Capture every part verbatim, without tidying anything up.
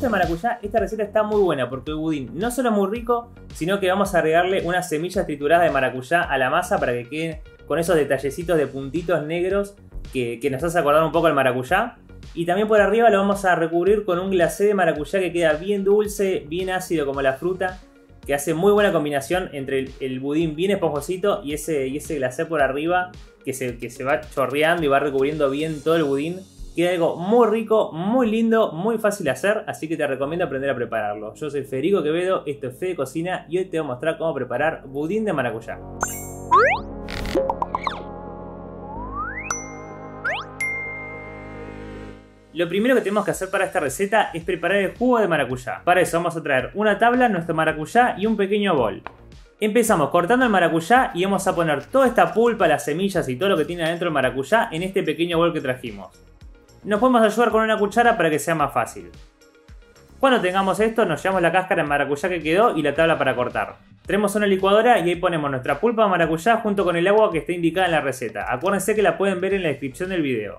gusta el maracuyá, esta receta está muy buena porque el budín no solo es muy rico, sino que vamos a agregarle unas semillas trituradas de maracuyá a la masa para que queden con esos detallecitos de puntitos negros que, que nos hace acordar un poco el maracuyá. Y también por arriba lo vamos a recubrir con un glacé de maracuyá que queda bien dulce, bien ácido como la fruta, que hace muy buena combinación entre el, el budín bien esponjosito y ese, y ese glacé por arriba que se, que se va chorreando y va recubriendo bien todo el budín. Queda algo muy rico, muy lindo, muy fácil de hacer, así que te recomiendo aprender a prepararlo. Yo soy Federico Quevedo, esto es Fede Cocina y hoy te voy a mostrar cómo preparar budín de maracuyá. Lo primero que tenemos que hacer para esta receta es preparar el jugo de maracuyá. Para eso vamos a traer una tabla, nuestro maracuyá y un pequeño bol. Empezamos cortando el maracuyá y vamos a poner toda esta pulpa, las semillas y todo lo que tiene adentro el maracuyá en este pequeño bol que trajimos. Nos podemos ayudar con una cuchara para que sea más fácil. Cuando tengamos esto, nos llevamos la cáscara de maracuyá que quedó y la tabla para cortar. Tenemos una licuadora y ahí ponemos nuestra pulpa de maracuyá junto con el agua que está indicada en la receta. Acuérdense que la pueden ver en la descripción del video.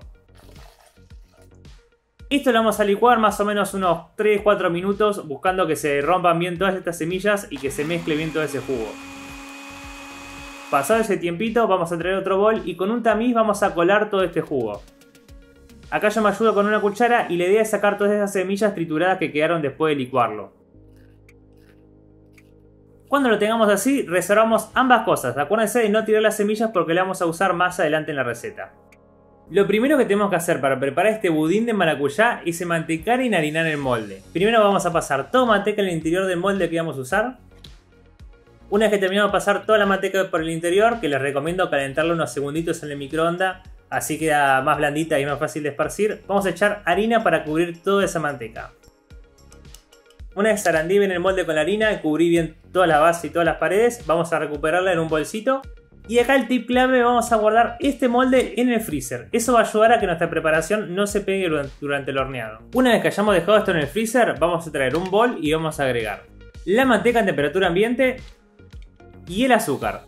Esto lo vamos a licuar más o menos unos tres cuatro minutos, buscando que se rompan bien todas estas semillas y que se mezcle bien todo ese jugo. Pasado ese tiempito, vamos a traer otro bol y con un tamiz vamos a colar todo este jugo. Acá yo me ayudo con una cuchara y la idea es sacar todas esas semillas trituradas que quedaron después de licuarlo. Cuando lo tengamos así, reservamos ambas cosas. Acuérdense de no tirar las semillas porque las vamos a usar más adelante en la receta. Lo primero que tenemos que hacer para preparar este budín de maracuyá es mantecar y harinar el molde. Primero vamos a pasar toda manteca en el interior del molde que vamos a usar. Una vez que terminamos de pasar toda la manteca por el interior, que les recomiendo calentarlo unos segunditos en el microondas, así queda más blandita y más fácil de esparcir. Vamos a echar harina para cubrir toda esa manteca. Una vez zarandí bien el molde con la harina y cubrí bien toda la base y todas las paredes, vamos a recuperarla en un bolsito. Y acá el tip clave, vamos a guardar este molde en el freezer. Eso va a ayudar a que nuestra preparación no se pegue durante el horneado. Una vez que hayamos dejado esto en el freezer, vamos a traer un bol y vamos a agregar la manteca en temperatura ambiente y el azúcar.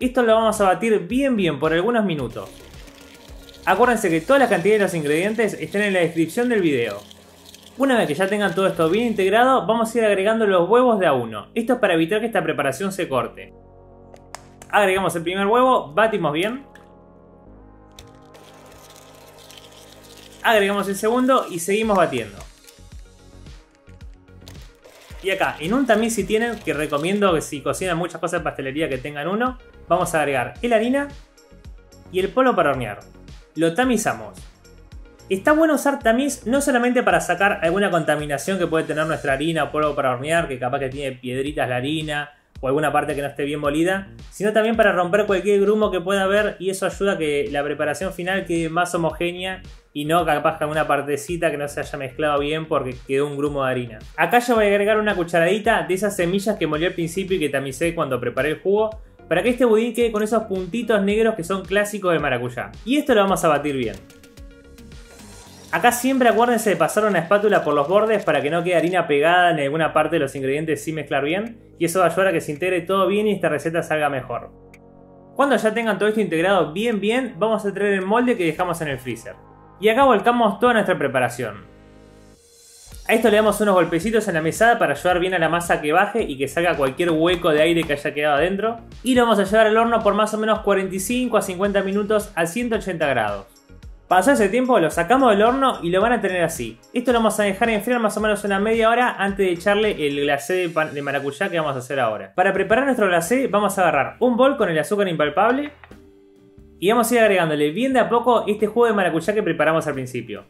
Esto lo vamos a batir bien bien por algunos minutos. Acuérdense que todas las cantidades de los ingredientes están en la descripción del video. Una vez que ya tengan todo esto bien integrado, vamos a ir agregando los huevos de a uno. Esto es para evitar que esta preparación se corte. Agregamos el primer huevo, batimos bien. Agregamos el segundo y seguimos batiendo. Y acá, en un tamiz si tienen, que recomiendo que si cocinan muchas cosas de pastelería que tengan uno, vamos a agregar la harina y el polvo para hornear. Lo tamizamos. Está bueno usar tamiz no solamente para sacar alguna contaminación que puede tener nuestra harina o polvo para hornear, que capaz que tiene piedritas la harina o alguna parte que no esté bien molida, sino también para romper cualquier grumo que pueda haber, y eso ayuda a que la preparación final quede más homogénea y no capaz que alguna partecita que no se haya mezclado bien porque quedó un grumo de harina. Acá yo voy a agregar una cucharadita de esas semillas que molí al principio y que tamicé cuando preparé el jugo, para que este budín quede con esos puntitos negros que son clásicos de maracuyá. Y esto lo vamos a batir bien. Acá siempre acuérdense de pasar una espátula por los bordes para que no quede harina pegada en alguna parte de los ingredientes sin mezclar bien. Y eso va a ayudar a que se integre todo bien y esta receta salga mejor. Cuando ya tengan todo esto integrado bien bien, vamos a traer el molde que dejamos en el freezer. Y acá volcamos toda nuestra preparación. A esto le damos unos golpecitos en la mesada para ayudar bien a la masa que baje y que salga cualquier hueco de aire que haya quedado adentro. Y lo vamos a llevar al horno por más o menos cuarenta y cinco a cincuenta minutos a ciento ochenta grados. Pasado ese tiempo lo sacamos del horno y lo van a tener así. Esto lo vamos a dejar enfriar más o menos una media hora antes de echarle el glacé de, de maracuyá que vamos a hacer ahora. Para preparar nuestro glacé vamos a agarrar un bol con el azúcar impalpable y vamos a ir agregándole bien de a poco este jugo de maracuyá que preparamos al principio.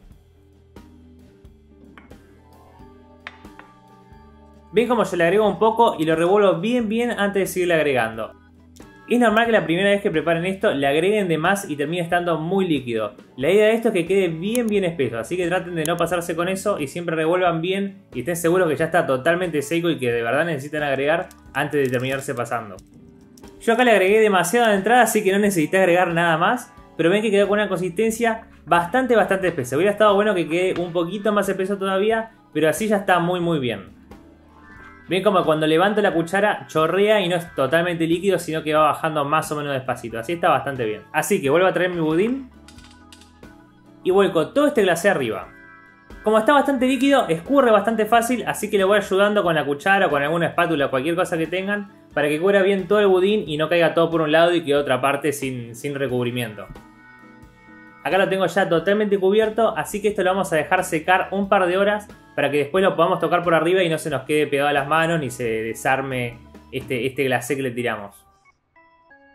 Ven como yo le agrego un poco y lo revuelvo bien bien antes de seguirle agregando. Es normal que la primera vez que preparen esto le agreguen de más y termine estando muy líquido. La idea de esto es que quede bien bien espeso, así que traten de no pasarse con eso y siempre revuelvan bien y estén seguros que ya está totalmente seco y que de verdad necesitan agregar antes de terminarse pasando. Yo acá le agregué demasiado de entrada, así que no necesité agregar nada más, pero ven que quedó con una consistencia bastante bastante espesa. Hubiera estado bueno que quede un poquito más espeso todavía, pero así ya está muy muy bien. Ven como cuando levanto la cuchara chorrea y no es totalmente líquido, sino que va bajando más o menos despacito. Así está bastante bien. Así que vuelvo a traer mi budín y vuelco todo este glacé arriba. Como está bastante líquido, escurre bastante fácil, así que lo voy ayudando con la cuchara o con alguna espátula o cualquier cosa que tengan para que cubra bien todo el budín y no caiga todo por un lado y quede otra parte sin, sin recubrimiento. Acá lo tengo ya totalmente cubierto, así que esto lo vamos a dejar secar un par de horas para que después lo podamos tocar por arriba y no se nos quede pegado a las manos ni se desarme este, este glacé que le tiramos.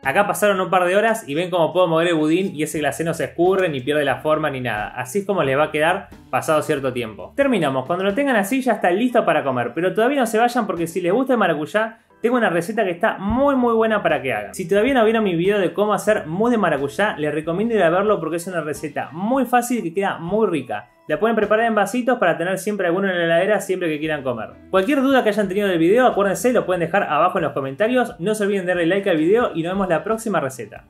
Acá pasaron un par de horas y ven cómo puedo mover el budín y ese glacé no se escurre ni pierde la forma ni nada. Así es como les va a quedar pasado cierto tiempo. Terminamos, cuando lo tengan así ya está listo para comer, pero todavía no se vayan porque si les gusta el maracuyá tengo una receta que está muy muy buena para que hagan. Si todavía no vieron mi video de cómo hacer mousse de maracuyá, les recomiendo ir a verlo porque es una receta muy fácil y que queda muy rica. La pueden preparar en vasitos para tener siempre alguno en la heladera siempre que quieran comer. Cualquier duda que hayan tenido del video, acuérdense, lo pueden dejar abajo en los comentarios. No se olviden de darle like al video y nos vemos la próxima receta.